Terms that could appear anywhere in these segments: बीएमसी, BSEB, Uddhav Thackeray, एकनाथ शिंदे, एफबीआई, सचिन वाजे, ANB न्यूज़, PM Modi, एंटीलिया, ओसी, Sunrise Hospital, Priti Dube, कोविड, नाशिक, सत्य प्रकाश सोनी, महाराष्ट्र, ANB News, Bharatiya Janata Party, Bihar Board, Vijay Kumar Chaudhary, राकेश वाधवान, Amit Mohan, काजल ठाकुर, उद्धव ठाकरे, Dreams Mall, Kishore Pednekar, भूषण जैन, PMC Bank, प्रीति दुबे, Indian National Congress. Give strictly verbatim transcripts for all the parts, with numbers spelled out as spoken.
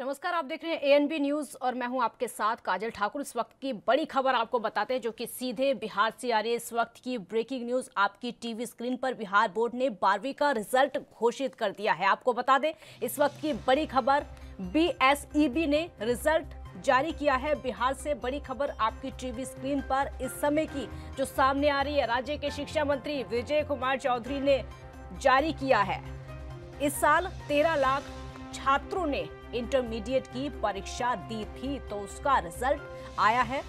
नमस्कार, आप देख रहे हैं एएनबी न्यूज और मैं हूं आपके साथ काजल ठाकुर। इस वक्त की बड़ी खबर आपको बताते हैं जो कि सीधे बिहार से आ रही है। इस वक्त की ब्रेकिंग न्यूज आपकी टीवी स्क्रीन पर, बिहार बोर्ड ने बारहवीं का रिजल्ट घोषित कर दिया है। आपको बता दें इस वक्त की बड़ी खबर, बीएसईबी ने रिजल्ट जारी किया है। बिहार से बड़ी खबर आपकी टीवी स्क्रीन पर इस समय की जो सामने आ रही है। राज्य के शिक्षा मंत्री विजय कुमार चौधरी ने जारी किया है, इस साल तेरह लाख छात्रों ने इंटरमीडिएट की परीक्षा दी थी तो उसका रिजल्ट आया है।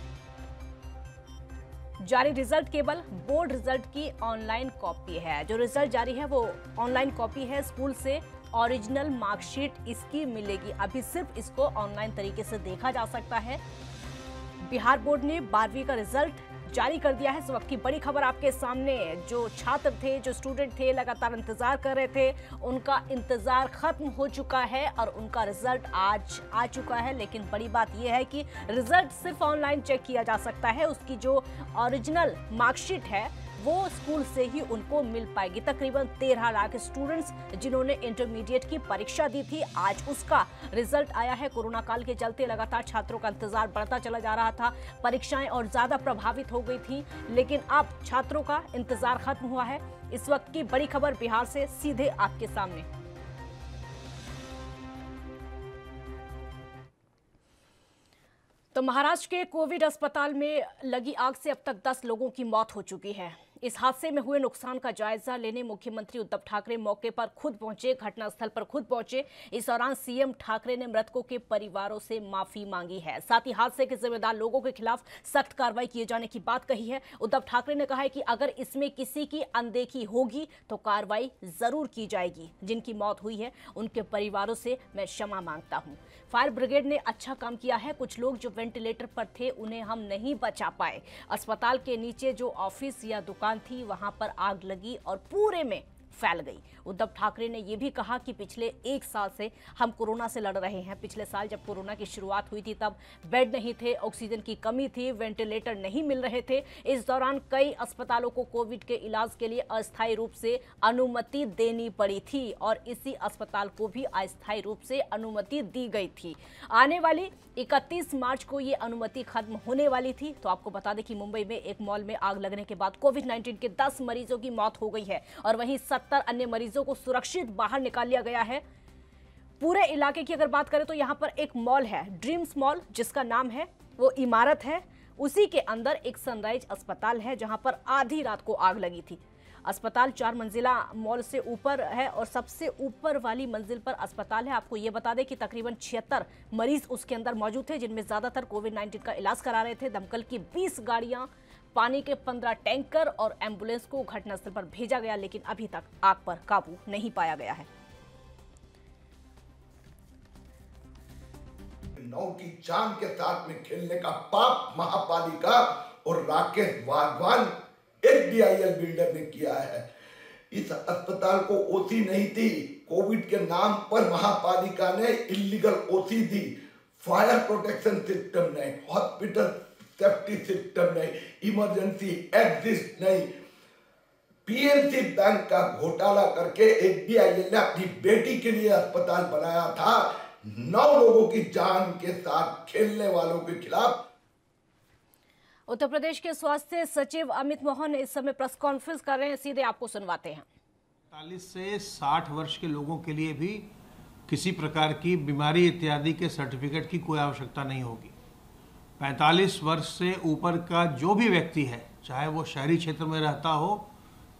जारी रिजल्ट केवल बोर्ड रिजल्ट की ऑनलाइन कॉपी है। जो रिजल्ट जारी है वो ऑनलाइन कॉपी है। स्कूल से ओरिजिनल मार्कशीट इसकी मिलेगी। अभी सिर्फ इसको ऑनलाइन तरीके से देखा जा सकता है। बिहार बोर्ड ने बारहवीं का रिजल्ट जारी कर दिया है। इस वक्त की बड़ी खबर आपके सामने। जो छात्र थे, जो स्टूडेंट थे, लगातार इंतजार कर रहे थे, उनका इंतजार खत्म हो चुका है और उनका रिजल्ट आज आ चुका है। लेकिन बड़ी बात यह है कि रिजल्ट सिर्फ ऑनलाइन चेक किया जा सकता है। उसकी जो ओरिजिनल मार्कशीट है वो स्कूल से ही उनको मिल पाएगी। तकरीबन तेरह लाख स्टूडेंट्स जिन्होंने इंटरमीडिएट की परीक्षा दी थी, आज उसका रिजल्ट आया है। कोरोना काल के चलते लगातार छात्रों का इंतजार बढ़ता चला जा रहा था, परीक्षाएं और ज़्यादा प्रभावित हो गई थी, लेकिन अब छात्रों का इंतजार खत्म हुआ है। इस वक्त की बड़ी खबर बिहार से सीधे आपके सामने। तो महाराष्ट्र के कोविड अस्पताल में लगी आग से अब तक दस लोगों की मौत हो चुकी है। इस हादसे में हुए नुकसान का जायजा लेने मुख्यमंत्री उद्धव ठाकरे मौके पर खुद पहुंचे, घटनास्थल पर खुद पहुंचे। इस दौरान सीएम ठाकरे ने मृतकों के परिवारों से माफी मांगी है, साथ ही हादसे के जिम्मेदार लोगों के खिलाफ सख्त कार्रवाई किए जाने की बात कही है। उद्धव ठाकरे ने कहा है कि अगर इसमें किसी की अनदेखी होगी तो कार्रवाई जरूर की जाएगी। जिनकी मौत हुई है उनके परिवारों से मैं क्षमा मांगता हूँ। फायर ब्रिगेड ने अच्छा काम किया है। कुछ लोग जो वेंटिलेटर पर थे उन्हें हम नहीं बचा पाए। अस्पताल के नीचे जो ऑफिस या दुकान थी वहां पर आग लगी और पूरे में फैल गई। उद्धव ठाकरे ने यह भी कहा कि पिछले एक साल से हम कोरोना से लड़ रहे हैं। पिछले साल जब कोरोना की शुरुआत हुई थी तब बेड नहीं थे, ऑक्सीजन की कमी थी, वेंटिलेटर नहीं मिल रहे थे। इस दौरान कई अस्पतालों को कोविड के इलाज के लिए अस्थायी रूप से अनुमति देनी पड़ी थी और इसी अस्पताल को भी अस्थायी रूप से अनुमति दी गई थी। आने वाली इकतीस मार्च को ये अनुमति खत्म होने वाली थी। तो आपको बता दें कि मुंबई में एक मॉल में आग लगने के बाद कोविड नाइन्टीन के दस मरीजों की मौत हो गई है और वहीं सत्तर अन्य मरीजों को सुरक्षित बाहर निकाल लिया गया है। पूरे इलाके की अगर बात करें तो यहाँ पर एक मॉल है, ड्रीम्स मॉल जिसका नाम है, वो इमारत है। उसी के अंदर एक सनराइज अस्पताल है जहाँ पर आधी रात को आग लगी थी। अस्पताल चार मंजिला मॉल से ऊपर है और सबसे ऊपर वाली मंजिल पर अस्पताल है। आपको ये बता दें कि तकरीबन छिहत्तर मरीज उसके अंदर मौजूद थे, जिनमें ज़्यादातर कोविड नाइन्टीन का इलाज करा रहे थे। दमकल की बीस गाड़ियाँ, पानी के पंद्रह टैंकर और एम्बुलेंस को घटनास्थल पर भेजा गया, लेकिन अभी तक आग पर काबू नहीं पाया गया है। नौ की चांद के साथ में खेलने का पाप महापालिका और राकेश वाधवान एक डीआईएल बिल्डर ने किया है। इस अस्पताल को ओसी नहीं थी, कोविड के नाम पर महापालिका ने इलीगल ओसी दी। फायर प्रोटेक्शन सिस्टम ने, हॉस्पिटल सेफ्टी सिस्टम नहीं, इमरजेंसी एग्जिस्ट नहीं। पीएमसी बैंक का घोटाला करके एफबीआई ने अपनी बेटी के लिए अस्पताल बनाया था। नौ लोगों की जान के साथ खेलने वालों के खिलाफ। उत्तर प्रदेश के स्वास्थ्य सचिव अमित मोहन इस समय प्रेस कॉन्फ्रेंस कर रहे हैं, सीधे आपको सुनवाते हैं। चालीस से साठ वर्ष के लोगों के लिए भी किसी प्रकार की बीमारी इत्यादि के सर्टिफिकेट की कोई आवश्यकता नहीं होगी। पैंतालीस वर्ष से ऊपर का जो भी व्यक्ति है, चाहे वो शहरी क्षेत्र में रहता हो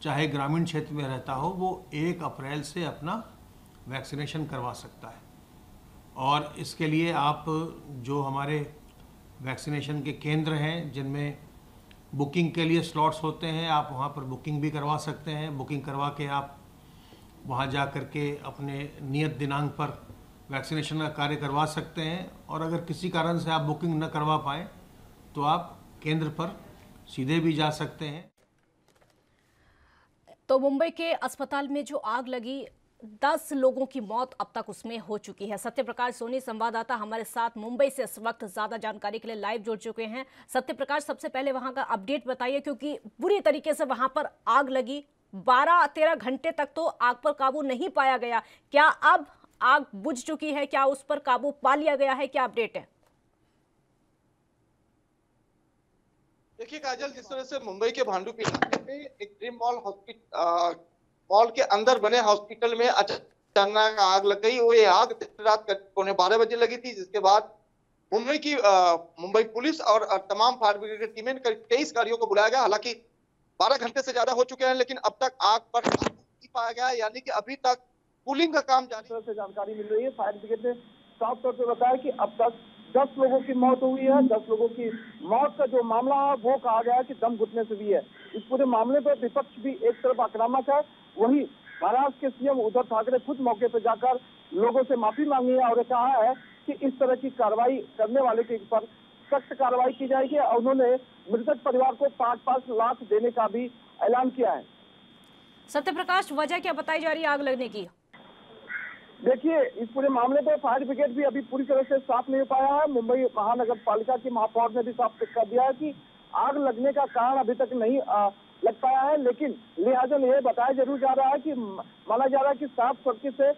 चाहे ग्रामीण क्षेत्र में रहता हो, वो एक अप्रैल से अपना वैक्सीनेशन करवा सकता है। और इसके लिए आप जो हमारे वैक्सीनेशन के केंद्र हैं जिनमें बुकिंग के लिए स्लॉट्स होते हैं, आप वहाँ पर बुकिंग भी करवा सकते हैं। बुकिंग करवा के आप वहाँ जा कर के अपने नियत दिनांक पर वैक्सीनेशन का कार्य करवा सकते हैं। और अगर किसी कारण से आप बुकिंग न करवा पाएँ तो आप केंद्र पर सीधे भी जा सकते हैं। तो मुंबई के अस्पताल में जो आग लगी, दस लोगों की मौत अब तक उसमें हो चुकी है। सत्य प्रकाश सोनी संवाददाता हमारे साथ मुंबई से इस वक्त ज़्यादा जानकारी के लिए लाइव जुड़ चुके हैं। सत्य प्रकाश, सबसे पहले वहाँ का अपडेट बताइए, क्योंकि बुरी तरीके से वहाँ पर आग लगी। बारह तेरह घंटे तक तो आग पर काबू नहीं पाया गया। क्या अब आग बुझ चुकी है, क्या उस पर काबू पा लिया गया है, क्या अपडेट है? देखिए काजल, जिस तरह से मुंबई के भांडुप इलाके में एक ड्रीम मॉल हॉस्पिटल मॉल के अंदर बने हॉस्पिटल में अचानक आग लग गई। वो ये आग रात पौने बारह बजे लगी थी, जिसके बाद मुंबई की मुंबई पुलिस और तमाम फायर ब्रिगेड की टीमें करीब तेईस गाड़ियों को बुलाया गया। हालांकि बारह घंटे से ज्यादा हो चुके हैं, लेकिन अब तक आग पर काबू नहीं पाया गया, यानी कि अभी तक कूलिंग का काम जारी है। जानकारी मिल रही है, फायर ब्रिगेड ने साफ तौर पर बताया कि अब तक दस लोगों की मौत हुई है। दस लोगों की मौत का जो मामला है वो कहा गया है कि दम घुटने से भी है। इस पूरे मामले पर विपक्ष भी एक तरफ आक्रामक है, वही महाराष्ट्र के सीएम उद्धव ठाकरे खुद मौके पर जाकर लोगों से माफी मांगी है और कहा है कि इस तरह की कार्रवाई करने वाले के ऊपर सख्त कार्रवाई की जाएगी। और उन्होंने मृतक परिवार को पाँच पाँच लाख देने का भी ऐलान किया है। सत्यप्रकाश, वजह क्या बताई जा रही है आग लगने की? देखिए, इस पूरे मामले पर फायर ब्रिगेड भी अभी पूरी तरह से साफ नहीं हो पाया है। मुंबई महानगर पालिका की महापौर ने भी साफ कर दिया है कि आग लगने का कारण अभी तक नहीं आ, लग पाया है, लेकिन लिहाजा ये बताया जरूर जा रहा है कि माना जा रहा है कि साफ सड़की से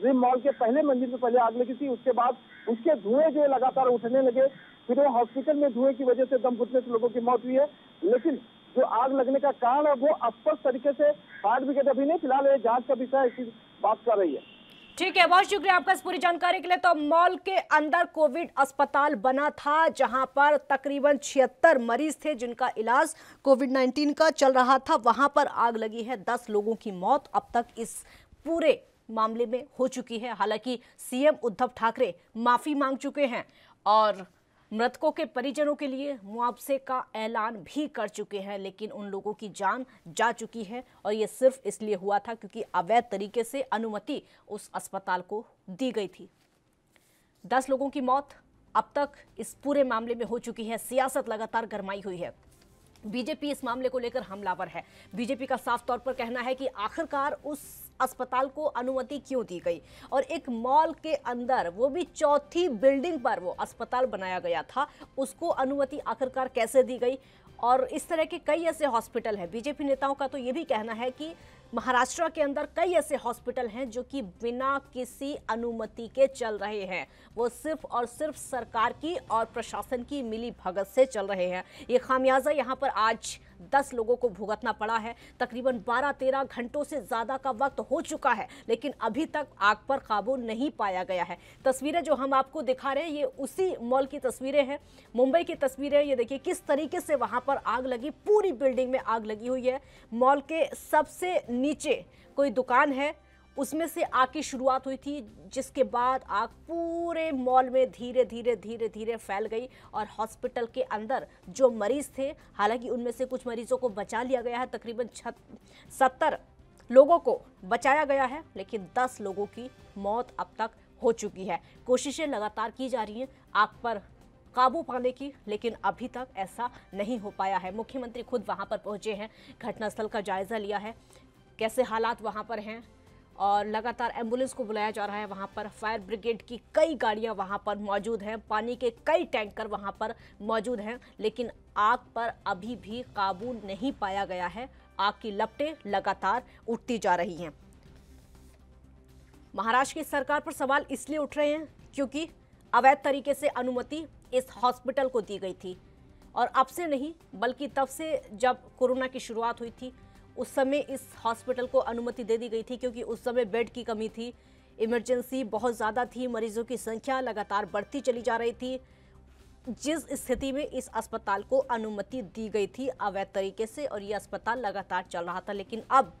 ड्रीम मॉल के पहले मंजिल में पहले आग लगी थी, उसके बाद उसके धुएं जो लगातार उठने लगे, फिर वो हॉस्पिटल में धुएं की वजह से दम घुटने से लोगों की मौत हुई है। लेकिन जो आग लगने का कारण है वो अस्पष्ट तरीके से फायर ब्रिगेड अभी नहीं, फिलहाल ये जांच का विषय इसी बात कर रही है। ठीक है, बहुत शुक्रिया आपका इस पूरी जानकारी के लिए। तो मॉल के अंदर कोविड अस्पताल बना था, जहां पर तकरीबन छिहत्तर मरीज थे जिनका इलाज कोविड नाइन्टीन का चल रहा था, वहां पर आग लगी है। दस लोगों की मौत अब तक इस पूरे मामले में हो चुकी है। हालांकि सीएम उद्धव ठाकरे माफी मांग चुके हैं और मृतकों के परिजनों के लिए मुआवजे का ऐलान भी कर चुके हैं, लेकिन उन लोगों की जान जा चुकी है और ये सिर्फ इसलिए हुआ था क्योंकि अवैध तरीके से अनुमति उस अस्पताल को दी गई थी। दस लोगों की मौत अब तक इस पूरे मामले में हो चुकी है। सियासत लगातार गरमाई हुई है, बीजेपी इस मामले को लेकर हमलावर है। बीजेपी का साफ तौर पर कहना है कि आखिरकार उस अस्पताल को अनुमति क्यों दी गई, और एक मॉल के अंदर, वो भी चौथी बिल्डिंग पर वो अस्पताल बनाया गया था, उसको अनुमति आखिरकार कैसे दी गई। और इस तरह के कई ऐसे हॉस्पिटल हैं, बीजेपी नेताओं का तो ये भी कहना है कि महाराष्ट्र के अंदर कई ऐसे हॉस्पिटल हैं जो कि बिना किसी अनुमति के चल रहे हैं, वो सिर्फ और सिर्फ सरकार की और प्रशासन की मिली भगत से चल रहे हैं। ये खामियाजा यहाँ पर आज दस लोगों को भुगतना पड़ा है। तकरीबन बारह तेरह घंटों से ज़्यादा का वक्त हो चुका है, लेकिन अभी तक आग पर काबू नहीं पाया गया है। तस्वीरें जो हम आपको दिखा रहे हैं ये उसी मॉल की तस्वीरें हैं, मुंबई की तस्वीरें। ये देखिए किस तरीके से वहाँ पर आग लगी, पूरी बिल्डिंग में आग लगी हुई है। मॉल के सबसे नीचे कोई दुकान है, उसमें से आग की शुरुआत हुई थी, जिसके बाद आग पूरे मॉल में धीरे धीरे धीरे धीरे फैल गई और हॉस्पिटल के अंदर जो मरीज़ थे, हालांकि उनमें से कुछ मरीजों को बचा लिया गया है, तकरीबन सत्तर लोगों को बचाया गया है, लेकिन दस लोगों की मौत अब तक हो चुकी है। कोशिशें लगातार की जा रही हैं आग पर काबू पाने की, लेकिन अभी तक ऐसा नहीं हो पाया है। मुख्यमंत्री खुद वहाँ पर पहुँचे हैं, घटनास्थल का जायज़ा लिया है, कैसे हालात वहाँ पर हैं, और लगातार एम्बुलेंस को बुलाया जा रहा है वहाँ पर। फायर ब्रिगेड की कई गाड़ियाँ वहाँ पर मौजूद हैं, पानी के कई टैंकर वहाँ पर मौजूद हैं, लेकिन आग पर अभी भी काबू नहीं पाया गया है। आग की लपटें लगातार उठती जा रही हैं। महाराष्ट्र की सरकार पर सवाल इसलिए उठ रहे हैं क्योंकि अवैध तरीके से अनुमति इस हॉस्पिटल को दी गई थी, और अब से नहीं बल्कि तब से जब कोरोना की शुरुआत हुई थी उस समय इस हॉस्पिटल को अनुमति दे दी गई थी, क्योंकि उस समय बेड की कमी थी, इमरजेंसी बहुत ज़्यादा थी, मरीजों की संख्या लगातार बढ़ती चली जा रही थी, जिस स्थिति में इस अस्पताल को अनुमति दी गई थी अवैध तरीके से, और ये अस्पताल लगातार चल रहा था। लेकिन अब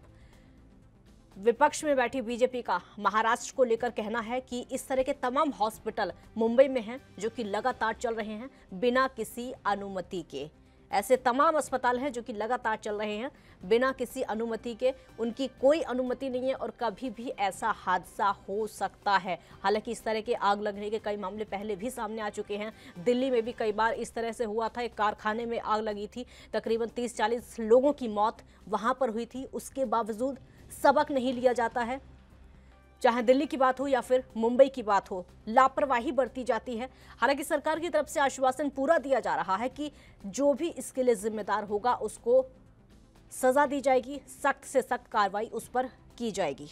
विपक्ष में बैठी बीजेपी का महाराष्ट्र को लेकर कहना है कि इस तरह के तमाम हॉस्पिटल मुंबई में हैं जो कि लगातार चल रहे हैं बिना किसी अनुमति के। ऐसे तमाम अस्पताल हैं जो कि लगातार चल रहे हैं बिना किसी अनुमति के, उनकी कोई अनुमति नहीं है और कभी भी ऐसा हादसा हो सकता है। हालांकि इस तरह के आग लगने के कई मामले पहले भी सामने आ चुके हैं। दिल्ली में भी कई बार इस तरह से हुआ था, एक कारखाने में आग लगी थी, तकरीबन तीस चालीस लोगों की मौत वहाँ पर हुई थी। उसके बावजूद सबक नहीं लिया जाता है, चाहे दिल्ली की बात हो या फिर मुंबई की बात हो, लापरवाही बरती जाती है। हालांकि सरकार की तरफ से आश्वासन पूरा दिया जा रहा है कि जो भी इसके लिए जिम्मेदार होगा उसको सजा दी जाएगी, सख्त से सख्त कार्रवाई उस पर की जाएगी।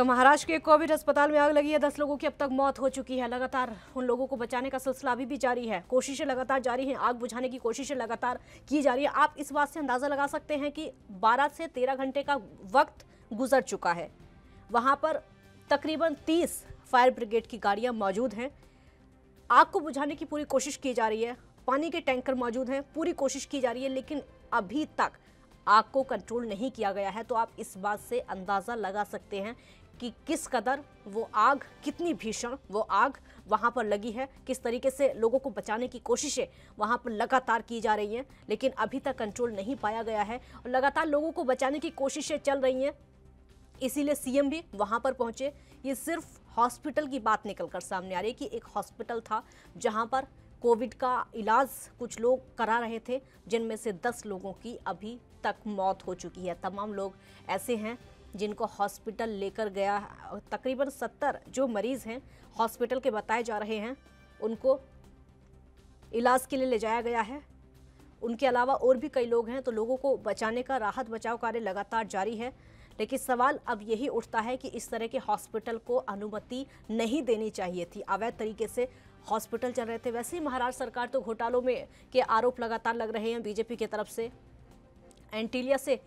तो महाराष्ट्र के कोविड अस्पताल में आग लगी है, दस लोगों की अब तक मौत हो चुकी है। लगातार उन लोगों को बचाने का सिलसिला अभी भी जारी है, कोशिशें लगातार जारी हैं, आग बुझाने की कोशिशें लगातार की जा रही है। आप इस बात से अंदाज़ा लगा सकते हैं कि बारह से तेरह घंटे का वक्त गुजर चुका है। वहाँ पर तकरीबन तीस फायर ब्रिगेड की गाड़ियाँ मौजूद हैं, आग को बुझाने की पूरी कोशिश की जा रही है, पानी के टैंकर मौजूद हैं, पूरी कोशिश की जा रही है, लेकिन अभी तक आग को कंट्रोल नहीं किया गया है। तो आप इस बात से अंदाज़ा लगा सकते हैं कि किस कदर वो आग, कितनी भीषण वो आग वहाँ पर लगी है, किस तरीके से लोगों को बचाने की कोशिशें वहाँ पर लगातार की जा रही हैं, लेकिन अभी तक कंट्रोल नहीं पाया गया है और लगातार लोगों को बचाने की कोशिशें चल रही हैं। इसीलिए सीएम भी वहाँ पर पहुँचे। ये सिर्फ हॉस्पिटल की बात निकलकर सामने आ रही है कि एक हॉस्पिटल था जहाँ पर कोविड का इलाज कुछ लोग करा रहे थे, जिनमें से दस लोगों की अभी तक मौत हो चुकी है। तमाम लोग ऐसे हैं जिनको हॉस्पिटल लेकर गया, तकरीबन सत्तर जो मरीज़ हैं हॉस्पिटल के बताए जा रहे हैं, उनको इलाज के लिए ले जाया गया है। उनके अलावा और भी कई लोग हैं, तो लोगों को बचाने का राहत बचाव कार्य लगातार जारी है। लेकिन सवाल अब यही उठता है कि इस तरह के हॉस्पिटल को अनुमति नहीं देनी चाहिए थी। अवैध तरीके से हॉस्पिटल चल रहे थे। वैसे ही महाराष्ट्र सरकार तो घोटालों में के आरोप लगातार लग रहे हैं बीजेपी की तरफ से। एंटीलिया से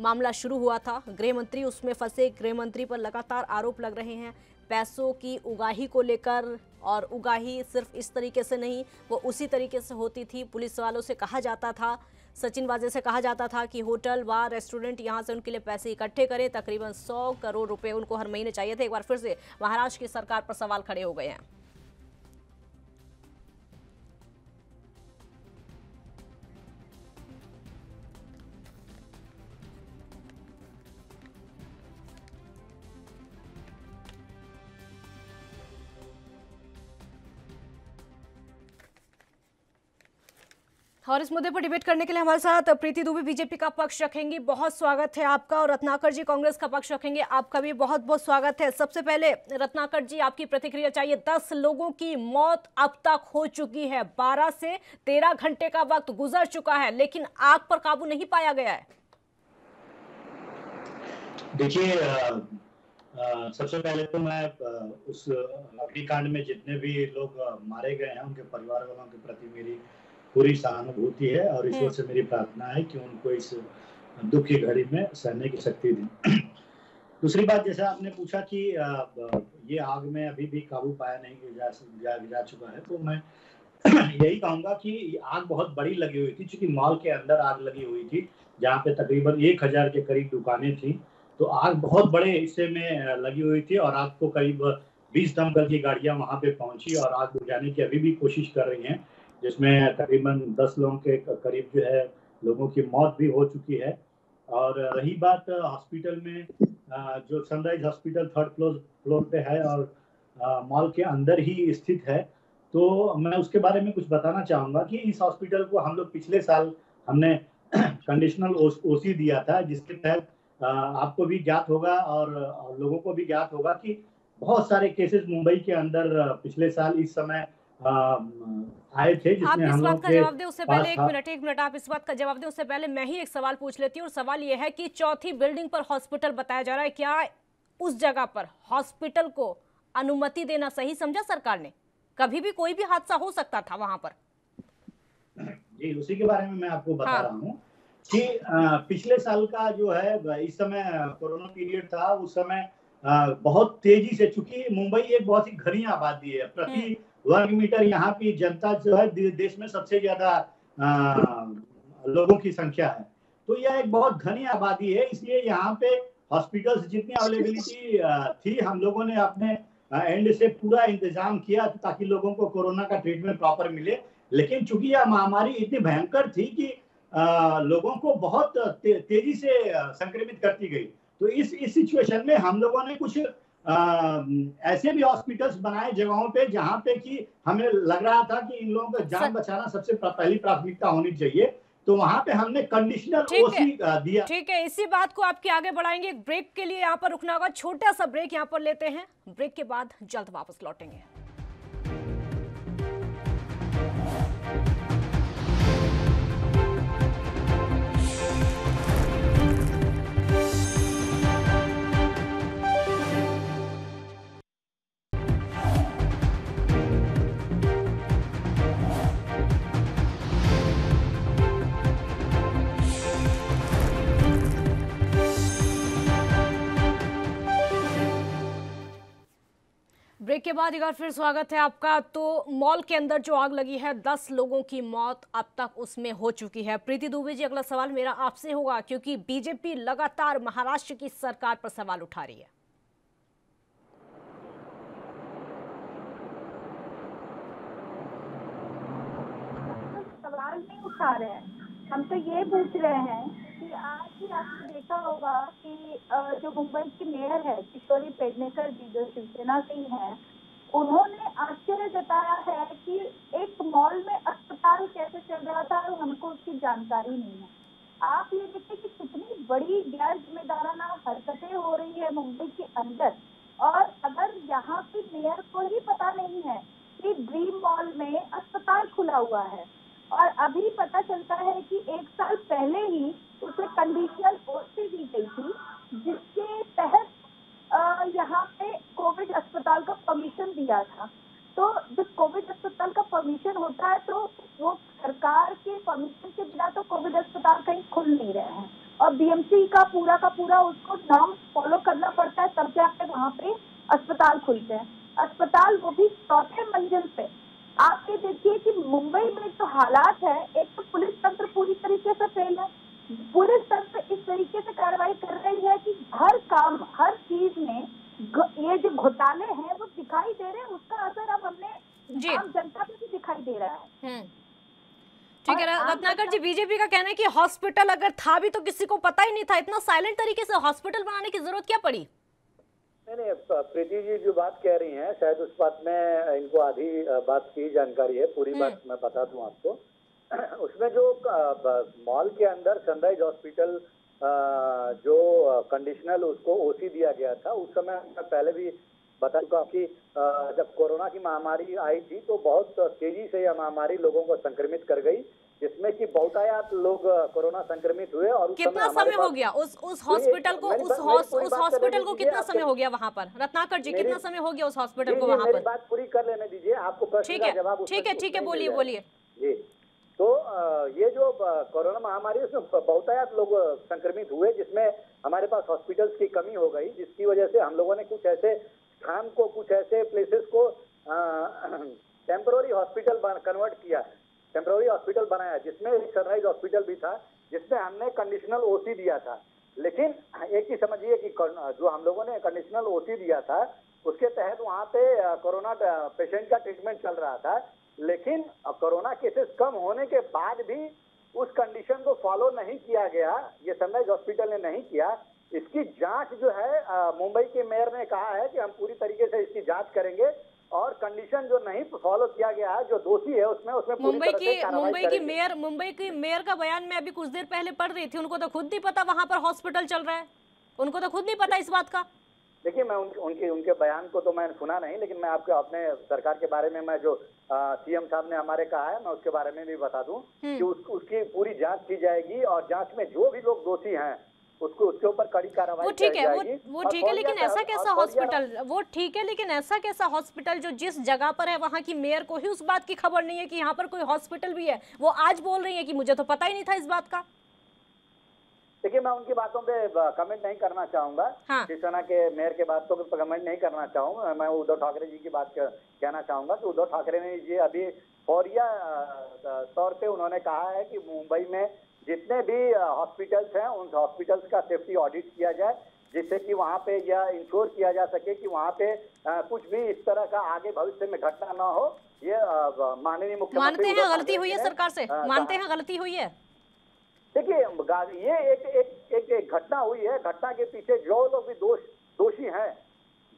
मामला शुरू हुआ था, गृह मंत्री उसमें फंसे, गृह मंत्री पर लगातार आरोप लग रहे हैं पैसों की उगाही को लेकर। और उगाही सिर्फ इस तरीके से नहीं, वो उसी तरीके से होती थी, पुलिस वालों से कहा जाता था, सचिन वाजे से कहा जाता था कि होटल बार रेस्टोरेंट यहाँ से उनके लिए पैसे इकट्ठे करें, तकरीबन सौ करोड़ रुपए उनको हर महीने चाहिए थे। एक बार फिर से महाराष्ट्र की सरकार पर सवाल खड़े हो गए हैं। और इस मुद्दे पर डिबेट करने के लिए हमारे साथ प्रीति दुबे बीजेपी का पक्ष रखेंगी, बहुत स्वागत है आपका। और रत्नाकर जी कांग्रेस का पक्ष रखेंगे, आपका भी बहुत बहुत स्वागत है। सबसे पहले रत्नाकर जी, आपकी प्रतिक्रिया चाहिए। दस लोगों की मौत अब तक हो चुकी है, बारह से तेरह घंटे का वक्त गुजर चुका है, लेकिन आग पर काबू नहीं पाया गया है। देखिए, सबसे पहले तो मैं उस अग्निकांड में जितने भी लोग मारे गए हैं उनके परिवार वालों के प्रति मेरी पूरी सहानुभूति है और ईश्वर से मेरी प्रार्थना है कि उनको इस दुख की घड़ी में सहने की शक्ति दें। दूसरी बात, जैसा आपने पूछा कि ये आग में अभी भी काबू पाया नहीं गया जा, जा चुका है, तो मैं यही कहूंगा कि आग बहुत बड़ी लगी हुई थी, क्योंकि मॉल के अंदर आग लगी हुई थी जहाँ पे तकरीबन एक हजार के करीब दुकानें थी। तो आग बहुत बड़े हिस्से में लगी हुई थी और आग को करीब बीस दमकल की गाड़ियां वहाँ पे पहुंची और आग बुझाने की अभी भी कोशिश कर रही है, जिसमें तकरीबन दस लोगों के करीब जो है लोगों की मौत भी हो चुकी है। और रही बात हॉस्पिटल में, जो sunrise hospital third floor floor पे है और मॉल के अंदर ही स्थित है, तो मैं उसके बारे में कुछ बताना चाहूँगा कि इस हॉस्पिटल को हम लोग पिछले साल हमने कंडीशनल ओसी दिया था, जिसके तहत आपको भी ज्ञात होगा और लोगों को भी ज्ञात होगा कि बहुत सारे केसेस मुंबई के अंदर पिछले साल इस समय आए थे। आप इस बात का जवाब दें उससे पहले, एक मिनट एक मिनट आप इस बात का जवाब दें उससे पहले मैं ही एक सवाल पूछ लेती हूँ। और सवाल यह है कि चौथी बिल्डिंग पर हॉस्पिटल बताया जा रहा है, क्या उस जगह पर हॉस्पिटल को अनुमति देना सही समझा सरकार ने? कभी भी कोई भी हादसा हो सकता था वहां पर। जी, उसी के बारे में मैं आपको बता हाँ। रहा हूँ कि पिछले साल का जो है, इस समय कोरोना पीरियड था, उस समय बहुत तेजी से, चूंकि मुंबई एक बहुत ही घनी आबादी है, प्रति वर्ग मीटर यहाँ की जनता जो है देश में सबसे ज्यादा लोगों की संख्या है, तो यह एक बहुत घनी आबादी है, इसलिए यहाँ पे हॉस्पिटल्स जितनी अवेलेबिलिटी थी हम लोगों ने अपने एंड से पूरा इंतजाम किया ताकि लोगों को कोरोना का ट्रीटमेंट प्रॉपर मिले। लेकिन चूंकि यह महामारी इतनी भयंकर थी कि लोगों को बहुत ते, तेजी से संक्रमित करती गई, तो इस इस सिचुएशन में हम लोगों ने कुछ आ, ऐसे भी हॉस्पिटल्स बनाए जगहों पे जहाँ पे कि हमें लग रहा था कि इन लोगों का जान बचाना सबसे पहली प्राथमिकता होनी चाहिए, तो वहाँ पे हमने कंडीशनल ओसी दिया। ठीक है, इसी बात को आपके आगे बढ़ाएंगे। एक ब्रेक के लिए यहाँ पर रुकना होगा, छोटा सा ब्रेक यहाँ पर लेते हैं, ब्रेक के बाद जल्द वापस लौटेंगे। ब्रेक के बाद एक बार फिर स्वागत है आपका। तो मॉल के अंदर जो आग लगी है, दस लोगों की मौत अब तक उसमें हो चुकी है। प्रीति दुबे जी, अगला सवाल मेरा आपसे होगा क्योंकि बीजेपी लगातार महाराष्ट्र की सरकार पर सवाल उठा रही है। सवाल नहीं उठा रहे हैं, हम तो ये पूछ रहे हैं कि आज ही आपने देखा होगा कि जो मुंबई की मेयर है किशोरी पेडनेकर जी, जो शिवसेना की है, उन्होंने आश्चर्य जताया है कि एक मॉल में अस्पताल कैसे चल रहा था और हमको उसकी जानकारी नहीं है। आप ये देखिए कि कितनी बड़ी गैर जिम्मेदाराना हरकतें हो रही है मुंबई के अंदर। और अगर यहाँ की मेयर को ही पता नहीं है कि ड्रीम मॉल में अस्पताल खुला हुआ है, और अभी पता चलता है कि एक साल पहले ही उसे कंडीशनल ओटी दी गई थी, जिसके तहत यहाँ पे कोविड अस्पताल का परमिशन दिया था। तो जब कोविड अस्पताल का परमिशन होता है तो वो सरकार के परमिशन के बिना तो कोविड अस्पताल कहीं खुल नहीं रहे हैं, और बीएमसी का पूरा का पूरा उसको नॉर्म फॉलो करना पड़ता है, तब जाकर वहाँ पे अस्पताल खुलते हैं। अस्पताल वो भी चौथे मंजिल पे। आप ये देखिए कि मुंबई में तो हालात है, एक तो पुलिस तंत्र पूरी तरीके से फेल है। पुलिस तंत्र इस तरीके से कार्रवाई कर रही है कि हर काम हर चीज में ये जो घोटाले हैं वो दिखाई दे रहे हैं, उसका असर अब हमने आम जनता को भी दिखाई दे रहा है। ठीक है रत्नाकर जी, बीजेपी का कहना है कि हॉस्पिटल अगर था भी तो किसी को पता ही नहीं था, इतना साइलेंट तरीके से हॉस्पिटल बनाने की जरूरत क्या पड़ी। नहीं, प्रीति जी जो बात कह रही हैं शायद उस बात में इनको आधी बात की जानकारी है, पूरी बात मैं बता दूं आपको। उसमें जो मॉल के अंदर सनराइज हॉस्पिटल जो कंडीशनल उसको ओसी दिया गया था, उस समय मैं पहले भी बता चुका कि जब कोरोना की महामारी आई थी तो बहुत तेजी से यह महामारी लोगों को संक्रमित कर गई, जिसमें कि बहुतायात लोग कोरोना संक्रमित हुए। और कितना समय हो गया उस उस हॉस्पिटल को उस उस हॉस्पिटल को कितना समय हो गया वहां पर? रत्नाकर जी, कितना समय हो गया उस हॉस्पिटल को वहां पर? बात पूरी कर लेने दीजिए, आपको प्रश्न का जवाब। ठीक है, ठीक है, बोलिए बोलिए जी। तो ये जो कोरोना महामारी उसमें बहुतायात लोग संक्रमित हुए, जिसमें हमारे पास हॉस्पिटल्स की कमी हो गई, जिसकी वजह से हम लोगों ने कुछ ऐसे स्थान को, कुछ ऐसे प्लेसेस को टेम्पररी हॉस्पिटल कन्वर्ट किया, टेम्पररी हॉस्पिटल बनाया, जिसमें एक सनराइज हॉस्पिटल भी था, जिसमें हमने कंडीशनल ओसी दिया था। लेकिन एक ही समझिए कि जो हम लोगों ने कंडीशनल ओसी दिया था उसके तहत वहाँ पे कोरोना पेशेंट का ट्रीटमेंट चल रहा था, लेकिन कोरोना केसेस कम होने के बाद भी उस कंडीशन को फॉलो नहीं किया गया, ये सनराइज हॉस्पिटल ने नहीं किया। इसकी जाँच जो है मुंबई के मेयर ने कहा है कि हम पूरी तरीके से इसकी जाँच करेंगे, और कंडीशन जो नहीं फॉलो किया गया है, जो दोषी है उसमें उसमें मुंबई की मुंबई की मेयर मुंबई की मेयर का बयान मैं अभी कुछ देर पहले पढ़ रही थी। उनको तो खुद नहीं पता वहां पर हॉस्पिटल चल रहा है, उनको तो खुद नहीं पता इस बात का। देखिए, मैं उनके उनके उनके बयान को तो मैंने सुना नहीं, लेकिन मैं आपके अपने सरकार के बारे में, मैं जो सीएम साहब ने हमारे कहा है, मैं उसके बारे में भी बता दूं कि उसकी पूरी जाँच की जाएगी, और जाँच में जो भी लोग दोषी हैं उसको उसके ऊपर कड़ी कार्रवाई। वो ठीक है, वो वो ठीक है, लेकिन ऐसा कैसा हॉस्पिटल वो ठीक है लेकिन ऐसा कैसा हॉस्पिटल जो जिस जगह पर है वहाँ की मेयर को ही उस बात की खबर नहीं है कि यहाँ पर कोई हॉस्पिटल भी है। वो आज बोल रही है कि मुझे तो पता ही नहीं था इस बात का। देखिए, मैं उनकी बातों पे कमेंट नहीं करना चाहूंगा, शिवसेना हाँ। के मेयर के बातों पे कमेंट नहीं करना चाहूंगा। मैं उद्धव ठाकरे जी की बात कहना चाहूंगा कि उद्धव ठाकरे ने ये अभी फौरिया तौर पे उन्होंने कहा है कि मुंबई में जितने भी हॉस्पिटल्स हैं उन हॉस्पिटल्स का सेफ्टी ऑडिट किया जाए, जिससे कि वहाँ पे यह इंश्योर किया जा सके कि वहाँ पे कुछ भी इस तरह का आगे भविष्य में घटना ना हो। ये माननीय मुख्यमंत्री मानते हैं गलती हुई है सरकार से, मानते हैं गलती हुई है। देखिए, ये एक एक एक एक घटना हुई है, घटना के पीछे जो लोग भी दोष दोषी हैं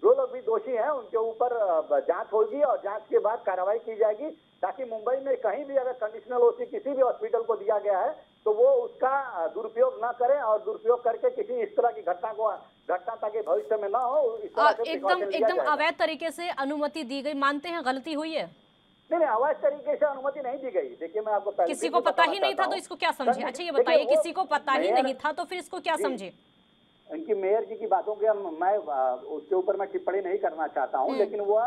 जो लोग भी दोषी हैं उनके ऊपर जांच होगी, और जांच के बाद कार्रवाई की जाएगी, ताकि मुंबई में कहीं भी अगर कंडीशनल ओसी किसी भी हॉस्पिटल को दिया गया है तो वो उसका दुरुपयोग ना करें, और दुरुपयोग करके किसी इस तरह की घटना को घटना ताकि भविष्य में ना हो। एकदम एकदम अवैध तरीके से अनुमति दी गई, मानते हैं गलती हुई है। नहीं नहीं, अवैध तरीके से अनुमति नहीं दी गई। देखिए, मैं आपको किसी को पता ही नहीं था तो इसको क्या समझे? अच्छा, ये बताइए, किसी को पता ही नहीं था तो फिर इसको क्या समझे? उनकी मेयर जी की बातों के मैं उसके ऊपर मैं टिप्पणी नहीं करना चाहता हूँ, लेकिन वह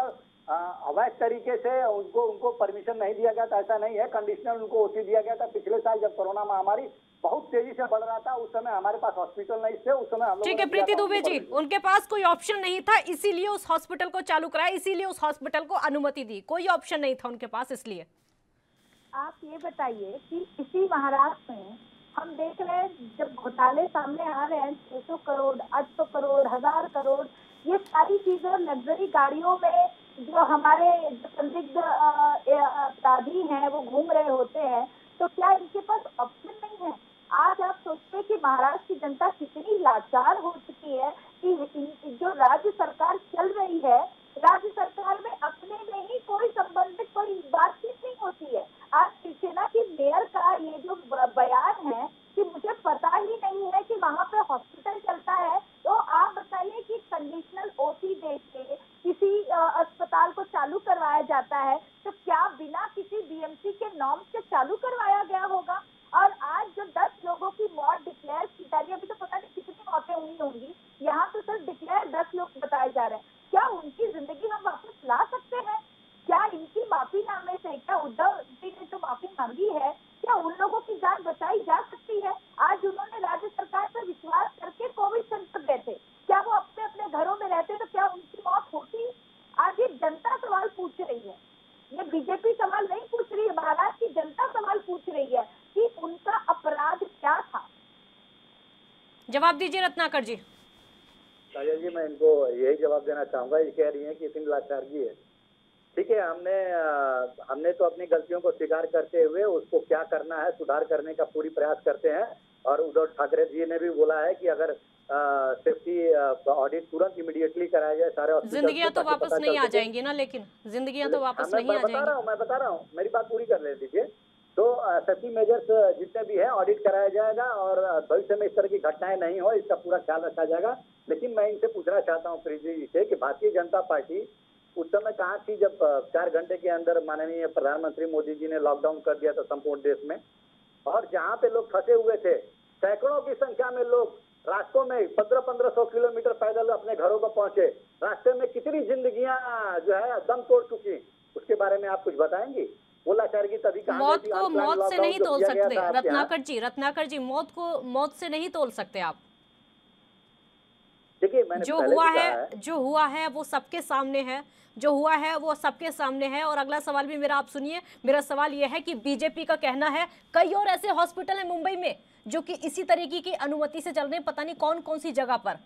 अवैध तरीके से उनको उनको परमिशन नहीं दिया गया था, ऐसा नहीं है। कंडीशनल उनको ओसी दिया गया था। पिछले साल जब कोरोना महामारी बहुत तेजी से बढ़ रहा था। उस समय हमारे पास हॉस्पिटल नहीं थे, उस समय हम लोग ठीक है प्रीति दुबे जी उनके पास कोई ऑप्शन नहीं था, इसीलिए उस हॉस्पिटल को चालू कराया, इसीलिए उस हॉस्पिटल को अनुमति दी, कोई ऑप्शन नहीं था उनके पास। इसलिए आप ये बताइए कि इसी महाराष्ट्र में हम देख रहे हैं जब घोटाले सामने आ रहे हैं, छह सौ करोड़ आठ सौ करोड़ हजार करोड़ ये सारी चीजें लग्जरी गाड़ियों में जो हमारे संदिग्ध अपराधी हैं वो घूम रहे होते हैं, तो क्या इनके पास ऑप्शन नहीं है? आज आप सोचते हैं कि महाराष्ट्र की जनता कितनी लाचार हो चुकी है कि जो राज्य सरकार चल रही है, राज्य सरकार में अपने में ही कोई संबंधित कोई बातचीत नहीं होती है। आज शिवसेना की मेयर का ये जो बयान है कि मुझे पता ही नहीं है कि वहाँ पे हॉस्पिटल चलता है, तो आप बताइए कि कंडीशनल ओटी दे के किसी अस्पताल को चालू करवाया जाता है तो क्या बिना किसी बीएमसी के नॉर्म्स के चालू करवाया गया होगा? और आज जो दस लोगों की मौत डिक्लेयर की जा रही है, अभी तो पता नहीं कितनी मौतें हुई होंगी, यहाँ तो सिर्फ डिक्लेयर दस लोग बताए जा रहे हैं, क्या उनकी जिंदगी हम वापस ला सकते हैं? क्या इनकी माफीनामे से, क्या उद्धव जी ने जो माफी मांगी है, क्या उन लोगों की जान बचाई जा सकती है? आज उन्होंने राज्य सरकार पर विश्वास करके कोविड सेंटर गए थे, क्या वो अपने अपने घरों में रहते तो क्या उनकी मौत होती? आज ये जनता सवाल पूछ रही है, ये बीजेपी सवाल नहीं पूछ रही है, महाराष्ट्र की जनता सवाल पूछ रही है कि उनका अपराध क्या था। जवाब दीजिए रत्नाकर जी। साजन जी, मैं इनको यही जवाब देना चाहूंगा, ये कह रही है कि इतनी लाचारगी है। ठीक है, हमने हमने तो अपनी गलतियों को स्वीकार करते हुए उसको क्या करना है सुधार करने का पूरी प्रयास करते हैं, और उद्धव ठाकरे जी ने भी बोला है कि अगर सेफ्टी ऑडिट तुरंत इमीडिएटली कराया जाए सारे हॉस्पिटल, जिंदगियां तो वापस नहीं आ जाएंगी ना, लेकिन जिंदगियां तो वापस नहीं आ जाएंगी। मैं बता रहा हूं, मैं बता रहा हूँ मेरी बात पूरी कर ले दीजिए। तो सेफ्टी मेजर्स जितने भी है ऑडिट कराया जाएगा और भविष्य में इस तरह की घटनाएं नहीं हो इसका पूरा ख्याल रखा जाएगा। लेकिन मैं इनसे पूछना चाहता हूँ प्रीति जी से कि भारतीय जनता पार्टी उस समय कहाँ थी जब चार घंटे के अंदर माननीय प्रधानमंत्री मोदी जी ने लॉकडाउन कर दिया था संपूर्ण देश में, और जहाँ पे लोग फंसे हुए थे सैकड़ों की संख्या में लोग रास्तों में पंद्रह पंद्रह सौ किलोमीटर पैदल अपने घरों को पहुंचे, रास्ते में कितनी जिंदगियां जो है दम तोड़ चुकी, उसके बारे में आप कुछ बताएंगी? तभी मौत को मौत से नहीं तोल सकते रत्नाकर जी, रत्नाकर जी मौत को मौत से नहीं तोल सकते आप। मैंने जो हुआ है, है जो हुआ है वो सबके सामने है, जो हुआ है वो सबके सामने है। और अगला सवाल भी मेरा आप सुनिए, मेरा सवाल ये है कि बीजेपी का कहना है कई और ऐसे हॉस्पिटल हैं मुंबई में जो कि इसी तरीके की अनुमति से चल रहे हैं, पता नहीं कौन कौन सी जगह पर।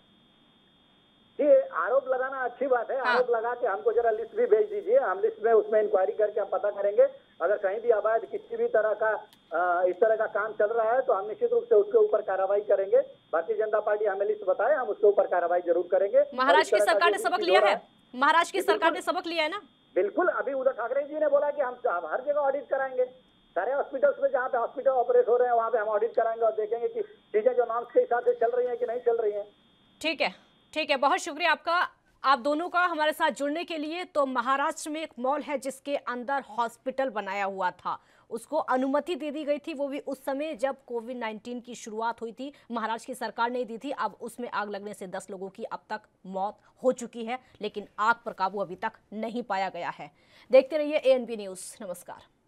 ये आरोप लगाना अच्छी बात है, आरोप लगा के हमको जरा लिस्ट भी भेज दीजिए, हम लिस्ट में उसमें इंक्वायरी करके हम पता करेंगे। अगर कहीं भी अवैध किसी भी तरह का आ, इस तरह का काम चल रहा है तो हम निश्चित रूप से उसके ऊपर कार्रवाई करेंगे। भारतीय जनता पार्टी हमें लिस्ट बताए, हम उसके ऊपर कार्रवाई जरूर करेंगे। महाराष्ट्र की सरकार ने सबक लिया है, महाराष्ट्र की सरकार ने सबक लिया है ना। बिल्कुल, अभी उद्धव ठाकरे जी ने बोला कि हम हर जगह ऑडिट कराएंगे, सारे हॉस्पिटल्स में जहाँ पे हॉस्पिटल ऑपरेट हो रहे हैं वहाँ पे हम ऑडिट कराएंगे और देखेंगे कि चीजें जो नॉर्म्स के हिसाब से चल रही है कि नहीं चल रही है। ठीक है, ठीक है, बहुत शुक्रिया आपका, आप दोनों का हमारे साथ जुड़ने के लिए। तो महाराष्ट्र में एक मॉल है जिसके अंदर हॉस्पिटल बनाया हुआ था, उसको अनुमति दे दी गई थी, वो भी उस समय जब कोविड नाइन्टीन की शुरुआत हुई थी, महाराष्ट्र की सरकार ने दी थी। अब उसमें आग लगने से दस लोगों की अब तक मौत हो चुकी है, लेकिन आग पर काबू अभी तक नहीं पाया गया है। देखते रहिए ए एन बी न्यूज़। नमस्कार।